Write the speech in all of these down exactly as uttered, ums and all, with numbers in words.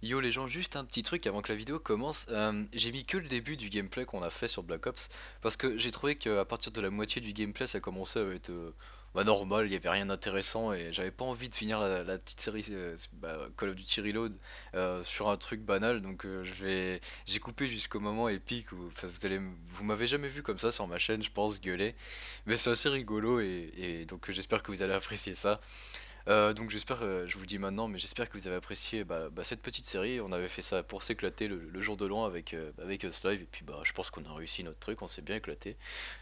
Yo les gens, juste un petit truc avant que la vidéo commence. Euh, j'ai mis que le début du gameplay qu'on a fait sur Black Ops parce que j'ai trouvé qu'à partir de la moitié du gameplay ça commençait à être euh, bah, normal, il n'y avait rien d'intéressant et j'avais pas envie de finir la, la petite série euh, bah, Call of Duty Reload euh, sur un truc banal, donc euh, je vais j'ai coupé jusqu'au moment épique où enfin, vous allez vous m'avez jamais vu comme ça sur ma chaîne, je pense, gueuler, mais c'est assez rigolo et, et donc euh, j'espère que vous allez apprécier ça. Euh, donc j'espère, euh, je vous le dis maintenant, mais j'espère que vous avez apprécié bah, bah, cette petite série. On avait fait ça pour s'éclater le, le jour de l'an avec, euh, avec Aslive, et puis bah, je pense qu'on a réussi notre truc, on s'est bien éclaté.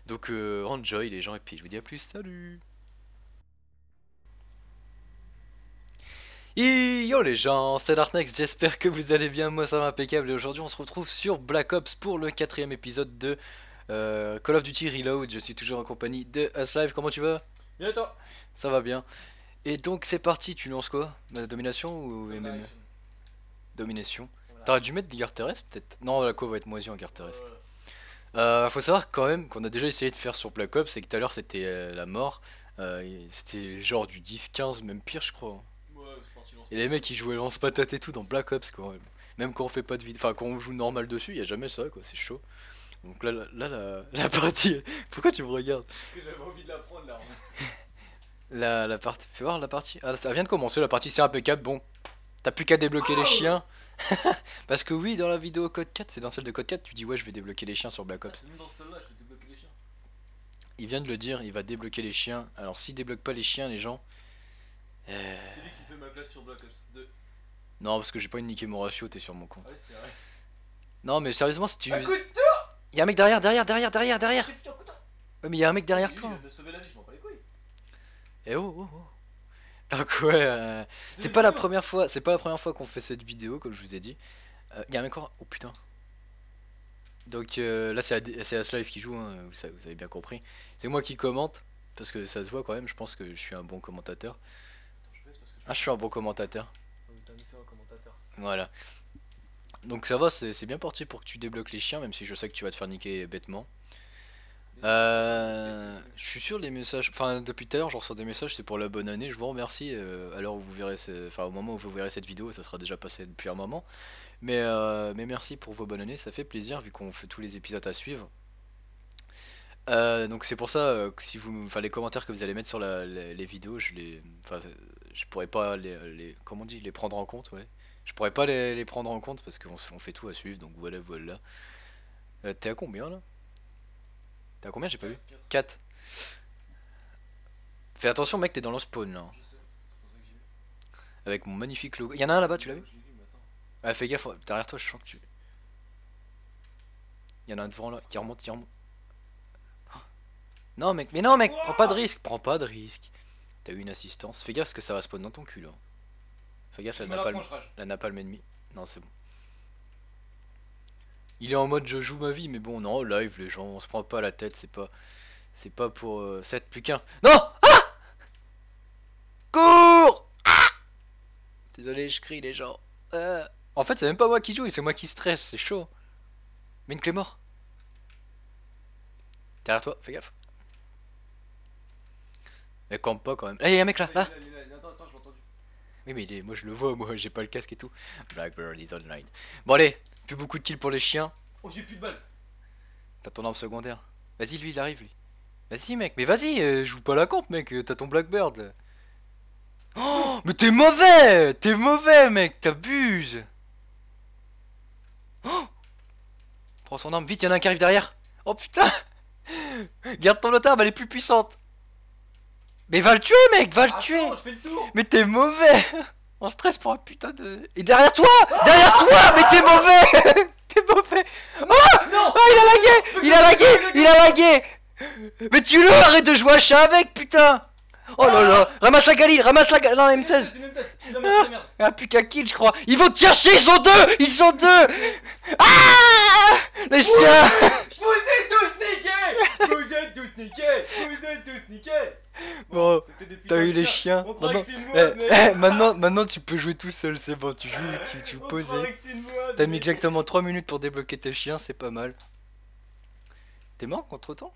Donc euh, enjoy les gens, et puis je vous dis à plus, salut. Yo les gens, c'est Darknex, j'espère que vous allez bien, moi ça va impeccable, et aujourd'hui on se retrouve sur Black Ops pour le quatrième épisode de euh, Call of Duty Reload. Je suis toujours en compagnie de Aslive, comment tu vas? Bien et toi? Ça va bien. Et donc c'est parti, tu lances quoi? La domination ou M M A? Domination. Voilà. T'aurais dû mettre des guerres terrestres peut-être? Non, la co va être moisie en guerre terrestre. Euh, faut savoir quand même qu'on a déjà essayé de faire sur Black Ops et que tout à l'heure c'était euh, la mort. Euh, c'était genre du dix quinze, même pire je crois. Ouais, parti, et les mecs ils jouaient lance-patate et tout dans Black Ops quoi. Même quand on fait pas de vidéo, enfin quand on joue normal dessus, y a jamais ça quoi, c'est chaud. Donc là, là, là la, la partie... Pourquoi tu me regardes? Parce que j'avais envie de la prendre là. La, la partie, fais voir la partie. Ah, ça vient de commencer la partie, c'est impeccable. Bon, t'as plus qu'à débloquer oh les chiens. Parce que, oui, dans la vidéo code quatre, c'est dans celle de code quatre, tu dis ouais, je vais débloquer les chiens sur Black Ops. Ah, même dans celle-là, je vais débloquer les chiens. Il vient de le dire, il va débloquer les chiens. Alors, s'il débloque pas les chiens, les gens. Euh... C'est lui qui fait ma classe sur Black Ops deux. Non, parce que j'ai pas une niqué mon ratio, t'es sur mon compte. Ah ouais, c'est vrai. Non, mais sérieusement, si tu. Un coup de tour ! Y'a un mec derrière, derrière, derrière, derrière, derrière. Ouais, mais y'a un mec derrière lui, toi. Il vient de sauver la vie, je m'en bats les couilles. Eh oh, oh, oh. Donc ouais, euh, c'est pas la première fois, c'est pas la première fois qu'on fait cette vidéo, comme je vous ai dit. Il euh, y a un mec encore. Oh putain. Donc euh, là c'est Aslive qui joue, hein, vous, vous avez bien compris. C'est moi qui commente parce que ça se voit quand même. Je pense que je suis un bon commentateur. Attends, je parce que je ah, je suis un bon commentateur. T'as mis ça en commentateur. Voilà. Donc ça va, c'est bien parti pour que tu débloques les chiens, même si je sais que tu vas te faire niquer bêtement. Euh, je suis sûr les messages, enfin depuis tout à l'heure j'en reçois des messages, c'est pour la bonne année, je vous remercie, euh, alors vous verrez, ce... enfin au moment où vous verrez cette vidéo, ça sera déjà passé depuis un moment, mais, euh, mais merci pour vos bonnes années, ça fait plaisir vu qu'on fait tous les épisodes à suivre. Euh, donc c'est pour ça euh, que si vous, enfin les commentaires que vous allez mettre sur la, la, les vidéos, je les, enfin je pourrais pas les, les, comment on dit, les prendre en compte, ouais, je pourrais pas les, les prendre en compte parce qu'on on fait tout à suivre, donc voilà, voilà. Euh, t'es à combien là? T'as combien? J'ai pas vu. quatre. Fais attention mec, t'es dans le spawn là. Je sais, c'est pour ça que j'ai vu. Avec mon magnifique logo. Y'en a un là-bas, tu l'as vu? Je l'ai vu, mais attends. Ah fais gaffe, derrière toi je sens que tu... Y'en a un devant là, qui remonte, qui remonte. Oh. Non mec, mais non mec, wow, prends pas de risque, prends pas de risque. T'as eu une assistance, fais gaffe parce que ça va spawn dans ton cul là. Fais gaffe, la napalm, la napalm ennemi. Non c'est bon. Il est en mode je joue ma vie, mais bon, non, live les gens, on se prend pas la tête, c'est pas. C'est pas pour euh, sept plus qu'un. Non! Ah! Cours! Ah! Désolé, je crie les gens. Euh... En fait, c'est même pas moi qui joue, c'est moi qui stresse, c'est chaud. Mais une clé mort. Derrière toi, fais gaffe. Mais campe pas quand même. Là, y'a un mec là, là! Attends, attends, je l'ai entendu. Oui, mais il est... moi je le vois, moi j'ai pas le casque et tout. Blackbird is online. Bon, allez! Plus beaucoup de kills pour les chiens. Oh j'ai plus de balles. T'as ton arme secondaire. Vas-y lui il arrive lui. Vas-y mec. Mais vas-y euh, joue pas la comp mec. T'as ton Blackbird là. Oh mais t'es mauvais. T'es mauvais mec. T'abuses. Oh prends son arme vite, y'en a un qui arrive derrière. Oh putain. Garde ton autre arme, elle est plus puissante. Mais va le tuer mec. Va le ah, tuer non, je fais le tour. Mais t'es mauvais. On stresse pour un putain de... Et derrière toi, derrière toi, mais t'es mauvais. T'es mauvais. Oh non, oh, il a lagué. Il a lagué. Il a lagué. Mais tu le arrête de jouer à chat avec, putain. Oh là là. Ramasse la Galil. Ramasse la Galil. Non, M seize. Ah, plus qu'un kill, je crois. Ils vont te chercher. Ils sont deux. Ils sont deux. Ah les chiens. Je vous ai tous niqué. Vous êtes tous niqués. Vous êtes tous niqués. Bon, t'as eu les chiens. Maintenant, eh, mais... eh, maintenant, maintenant tu peux jouer tout seul, c'est bon, tu joues, tu, tu poses. T'as mis exactement trois minutes pour débloquer tes chiens, c'est pas mal. T'es mort contre temps?